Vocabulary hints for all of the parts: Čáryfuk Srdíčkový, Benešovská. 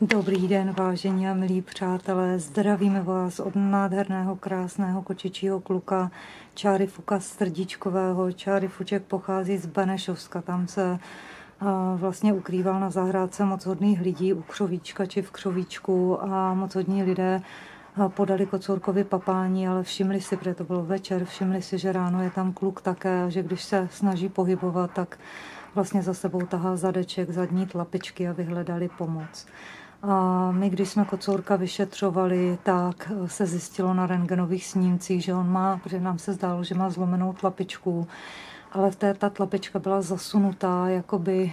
Dobrý den, vážení a milí přátelé, zdravíme vás od nádherného, krásného kočičího kluka Čáryfuka Srdíčkového. Čáryfuček pochází z Benešovska, tam se vlastně ukrýval na zahrádce moc hodných lidí u křovíčka či v křovíčku a moc hodní lidé podali kocourkovi papání, ale všimli si, protože to bylo večer, všimli si, že ráno je tam kluk také, že když se snaží pohybovat, tak vlastně za sebou tahá zadeček, zadní tlapičky a vyhledali pomoc. A my, když jsme kocourka vyšetřovali, tak se zjistilo na rentgenových snímcích, že on má, protože nám se zdálo, že má zlomenou tlapičku, ale ta tlapička byla zasunutá, jakoby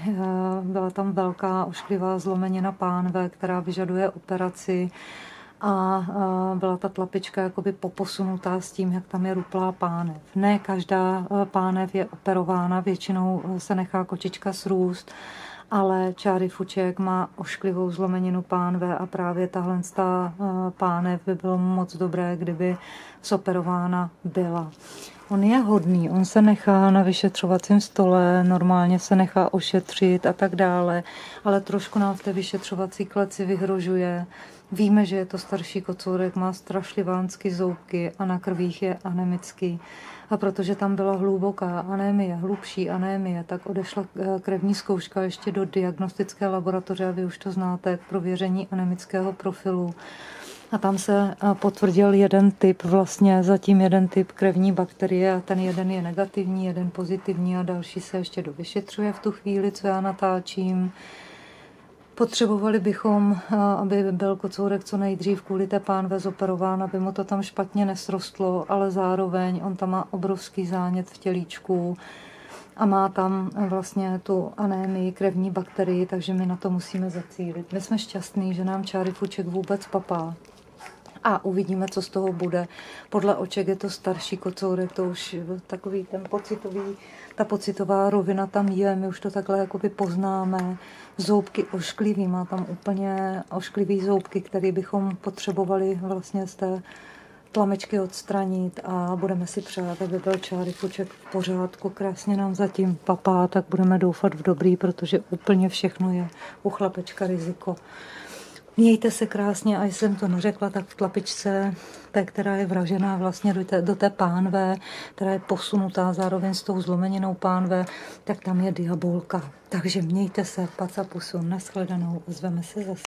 byla tam velká ošklivá zlomenina pánve, která vyžaduje operaci, a byla ta tlapička jakoby poposunutá s tím, jak tam je ruplá pánev. Ne každá pánev je operována, většinou se nechá kočička srůst, ale Čáryfuček má ošklivou zlomeninu pánve a právě tahle pánev by bylo moc dobré, kdyby zoperována byla. On je hodný, on se nechá na vyšetřovacím stole, normálně se nechá ošetřit a tak dále, ale trošku nám v té vyšetřovací kleci vyhrožuje. Víme, že je to starší kocourek, má strašlivánský zoubky a na krvích je anemický. A protože tam byla hluboká anémie, hlubší anémie, tak odešla krevní zkouška ještě do diagnostické laboratoře, a vy už to znáte, k prověření anemického profilu. A tam se potvrdil jeden typ, vlastně zatím jeden typ krevní bakterie, a ten jeden je negativní, jeden pozitivní a další se ještě dovyšetřuje v tu chvíli, co já natáčím. Potřebovali bychom, aby byl kocourek co nejdřív kvůli té pánve zoperován, aby mu to tam špatně nesrostlo, ale zároveň on tam má obrovský zánět v tělíčku a má tam vlastně tu anémii, krevní bakterii, takže my na to musíme zacílit. My jsme šťastní, že nám Čáryfuček vůbec papá. A uvidíme, co z toho bude. Podle oček je to starší kocourek, to už takový ten pocitový, ta pocitová rovina tam je, my už to takhle jakoby poznáme. Zoubky ošklivý, má tam úplně ošklivý zoubky, které bychom potřebovali vlastně z té tlamečky odstranit a budeme si přát, aby byl Čáryfuček v pořádku. Krásně nám zatím papá, tak budeme doufat v dobrý, protože úplně všechno je u chlapečka riziko. Mějte se krásně, a jestli jsem to neřekla, tak v tlapičce, té, která je vražená vlastně do té pánve, která je posunutá zároveň s tou zlomeninou pánve, tak tam je diabolka. Takže mějte se, paca pusu, nashledanou, ozveme se zase.